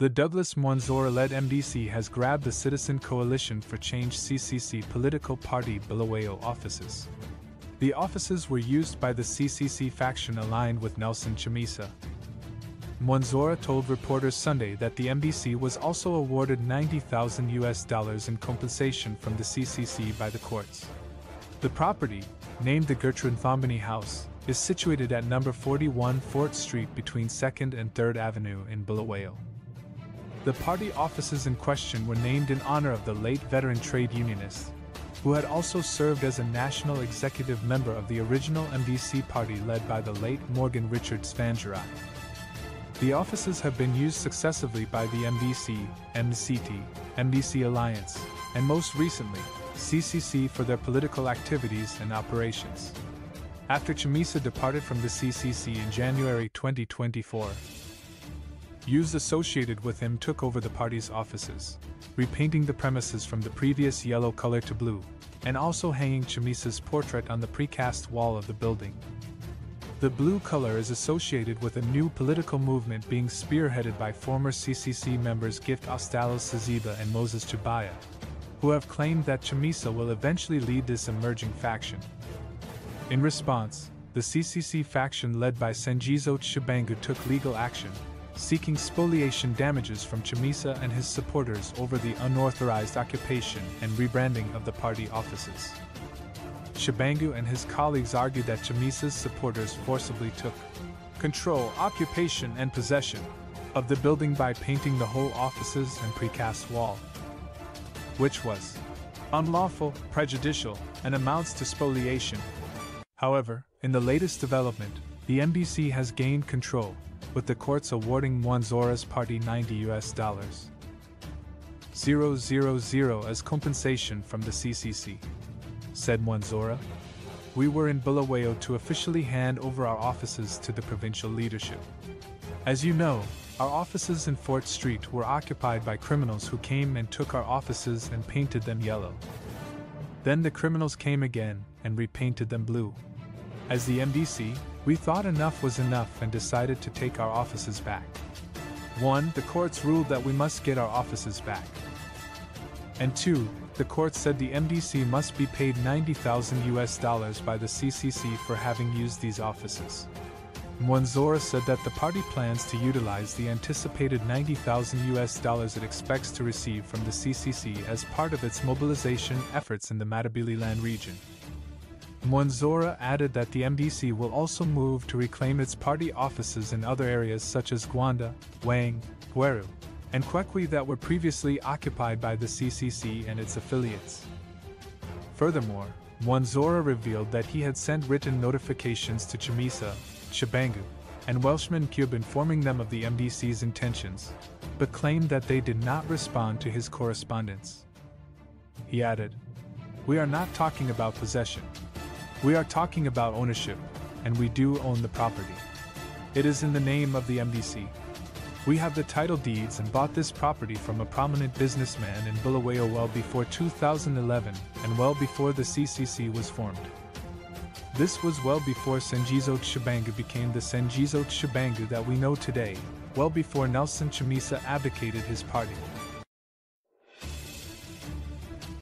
The Douglas Mwonzora-led MDC has grabbed the Citizen Coalition for Change CCC political party Bulawayo offices. The offices were used by the CCC faction aligned with Nelson Chamisa. Mwonzora told reporters Sunday that the MDC was also awarded $90,000 in compensation from the CCC by the courts. The property, named the Gertrude Thombini House, is situated at number 41 4th Street between 2nd and 3rd Avenue in Bulawayo. The party offices in question were named in honor of the late veteran trade unionist, who had also served as a national executive member of the original MDC party led by the late Morgan Richards Phangira. The offices have been used successively by the MDC, MCT, MDC Alliance, and most recently, CCC for their political activities and operations. After Chamisa departed from the CCC in January 2024, youths associated with him took over the party's offices, repainting the premises from the previous yellow color to blue, and also hanging Chamisa's portrait on the precast wall of the building. The blue color is associated with a new political movement being spearheaded by former CCC members Gift Ostalo Saziba and Moses Chibaya, who have claimed that Chamisa will eventually lead this emerging faction. In response, the CCC faction led by Sengezo Tshabangu took legal action, seeking spoliation damages from Chamisa and his supporters over the unauthorized occupation and rebranding of the party offices. Tshabangu and his colleagues argued that Chamisa's supporters forcibly took control, occupation, and possession of the building by painting the whole offices and precast wall, which was unlawful, prejudicial, and amounts to spoliation. However, in the latest development, the MDC has gained control, with the courts awarding Mwonzora's party $90,000 as compensation from the CCC. Said Mwonzora, "We were in Bulawayo to officially hand over our offices to the provincial leadership. As you know, our offices in 4th Street were occupied by criminals who came and took our offices and painted them yellow. Then the criminals came again and repainted them blue. As the MDC, we thought enough was enough and decided to take our offices back. One, the courts ruled that we must get our offices back. And two, the courts said the MDC must be paid $90,000 by the CCC for having used these offices." Mwonzora said that the party plans to utilize the anticipated $90,000 it expects to receive from the CCC as part of its mobilization efforts in the Matabeleland region. Mwonzora added that the MDC will also move to reclaim its party offices in other areas such as Gwanda, Wang, Hueru, and Kwekwe that were previously occupied by the CCC and its affiliates. Furthermore, Mwonzora revealed that he had sent written notifications to Chamisa, Tshabangu, and Welshman Kube informing them of the MDC's intentions, but claimed that they did not respond to his correspondence. He added, "We are not talking about possession. We are talking about ownership, and we do own the property. It is in the name of the MDC. We have the title deeds and bought this property from a prominent businessman in Bulawayo well before 2011 and well before the CCC was formed. This was well before Sengezo Tshabangu became the Sengezo Tshabangu that we know today, well before Nelson Chamisa abdicated his party."